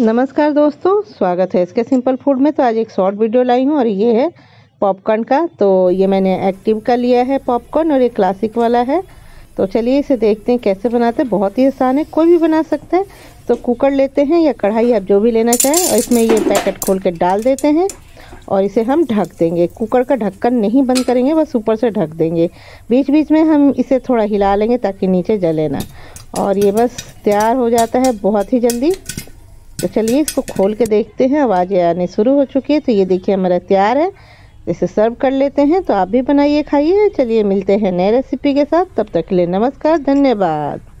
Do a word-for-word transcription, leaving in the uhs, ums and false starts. नमस्कार दोस्तों, स्वागत है इसके सिंपल फूड में। तो आज एक शॉर्ट वीडियो लाई हूँ और ये है पॉपकॉर्न का। तो ये मैंने एक्टिव का लिया है पॉपकॉर्न और ये क्लासिक वाला है। तो चलिए इसे देखते हैं कैसे बनाते हैं। बहुत ही आसान है, कोई भी बना सकता है। तो कुकर लेते हैं या कढ़ाई, आप जो भी लेना चाहें, और इसमें ये पैकेट खोल के डाल देते हैं और इसे हम ढक देंगे। कुकर का ढक्कन नहीं बंद करेंगे, बस ऊपर से ढक देंगे। बीच बीच में हम इसे थोड़ा हिला लेंगे ताकि नीचे जले ना। और ये बस तैयार हो जाता है बहुत ही जल्दी। तो चलिए इसको खोल के देखते हैं। आवाज़ें आने शुरू हो चुकी है। तो ये देखिए हमारा तैयार है, इसे सर्व कर लेते हैं। तो आप भी बनाइए, खाइए। चलिए मिलते हैं नए रेसिपी के साथ, तब तक के लिए नमस्कार, धन्यवाद।